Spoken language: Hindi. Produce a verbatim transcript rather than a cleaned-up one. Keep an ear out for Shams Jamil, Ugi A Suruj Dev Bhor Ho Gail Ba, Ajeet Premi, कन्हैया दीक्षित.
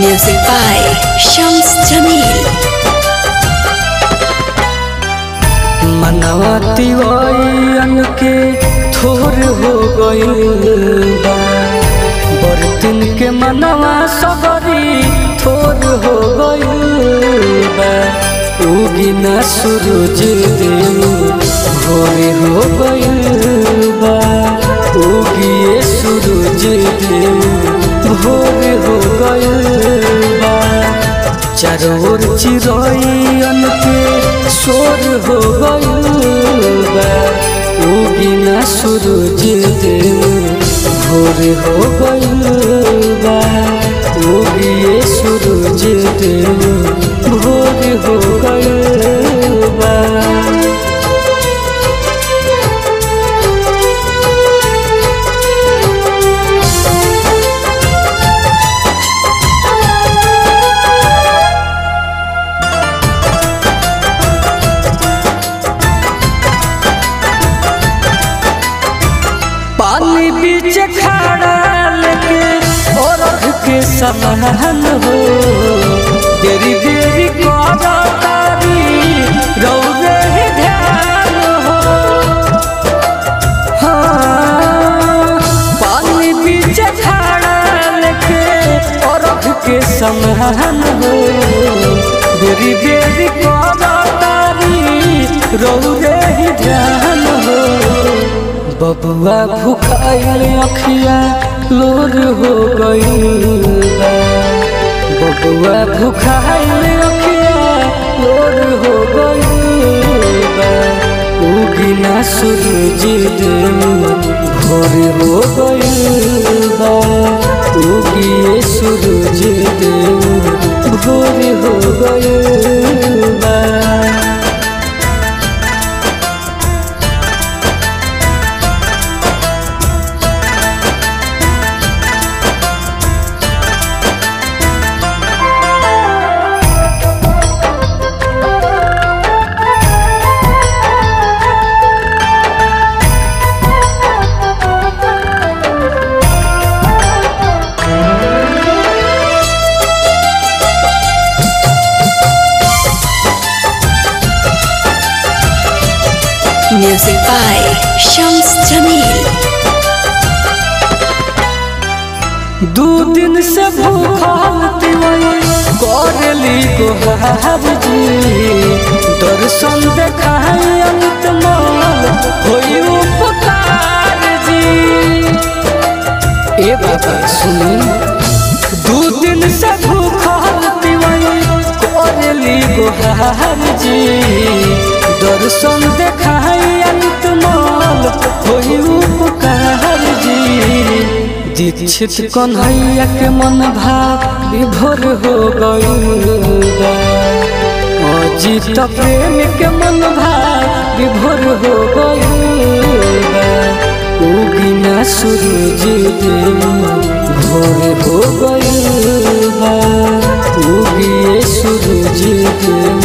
Music by Shams Jameel. मनवा दिवान के थोर हो गइल बा, बरतिन के मनवा सबरी थोर हो गइल बा, उगी ना सूरज देव भोर हो गइल बा, उगिए सूरज देव भोर हो गइल बा, चारों ओर चिड़ैयन के शोर हो गइल बा, उगी ना सूरज देव भोर हो गइल बा, उगिए सूरज देव भोर हो गइल बा। पानी बीच खड़ा लेके औरख के समहन हो, देरी देरी करा तारी रौरे ही ध्यान हो। हाँ, पानी बीच खड़ा लेके औरख के समहन हो, देरी देरी करा तारी रौरे ही ध्यान हो। बबुआ भुखाइल अखिया लोर हो गइल बा, बबुआ भुखाइल अखिया लोर हो गइल बा, उगी ना सूरज देव भोर हो गइल बा, उगी सूरज देव भोर हो गइल बा। Music by Shams Jamil. दो दिन से भूखा गोरली को हाजी, दर्शन देखाई अंत मोल होई उपकार जी। ए बाबा सुन, दो दिन से भूखा गोरली को हाजी, दर्शन देखाई अंत मोल होई उपकार जी। दीक्षित कन्हैया के मन भाव विभोर हो गइल बा, अजीत प्रेमी के मन भाव विभोर हो गइल बा, उगी ना सूरज देव भोर हो गइल बा, उगी सूरज देव